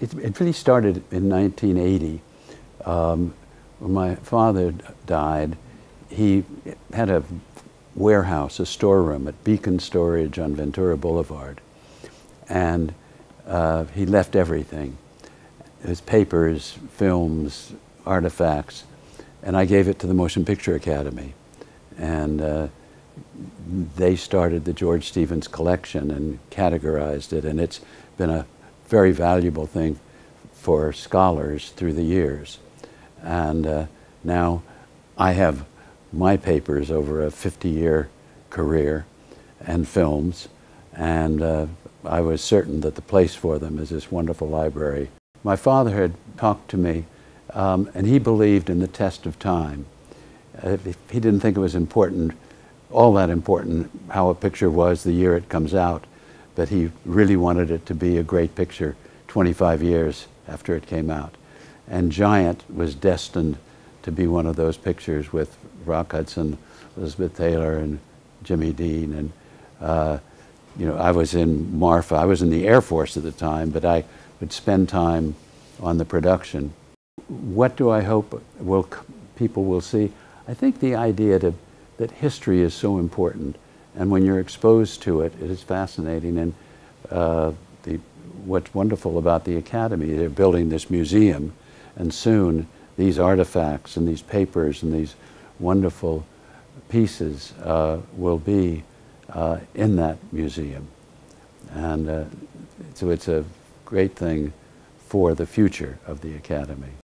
It really started in 1980. When my father died, he had a warehouse, a storeroom at Beacon Storage on Ventura Boulevard. And he left everything, his papers, films, artifacts, and I gave it to the Motion Picture Academy. And they started the George Stevens collection and categorized it, and it's been a very valuable thing for scholars through the years. And now I have my papers over a 50-year career and films, and I was certain that the place for them is this wonderful library. My father had talked to me, and he believed in the test of time. He didn't think it was important, all that important, how a picture was the year it comes out, but he really wanted it to be a great picture 25 years after it came out. And Giant was destined to be one of those pictures with Rock Hudson, Elizabeth Taylor, and Jimmy Dean. And you know, I was in Marfa. I was in the Air Force at the time, but I would spend time on the production. What do I hope people will see? I think the idea that history is so important, and when you're exposed to it, it is fascinating. And what's wonderful about the Academy, they're building this museum, and soon these artifacts and these papers and these wonderful pieces will be in that museum. And so it's a great thing for the future of the Academy.